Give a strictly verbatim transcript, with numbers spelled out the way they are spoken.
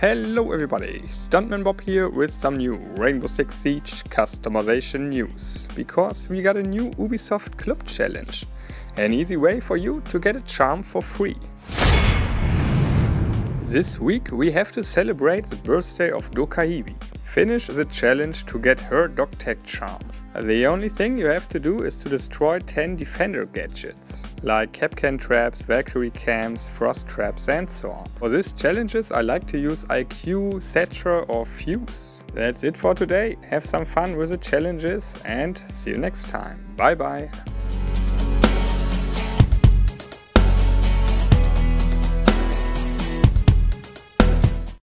Hello everybody, Stuntman Bob here with some new Rainbow Six Siege customization news, because we got a new Ubisoft Club challenge, an easy way for you to get a charm for free. This week we have to celebrate the birthday of Dokkaebi. Finish the challenge to get her Dog Tag charm. The only thing you have to do is to destroy ten defender gadgets, like Capcan traps, Valkyrie cams, frost traps and so on. For these challenges I like to use I Q, Thatcher or Fuse. That's it for today, have some fun with the challenges and see you next time. Bye bye!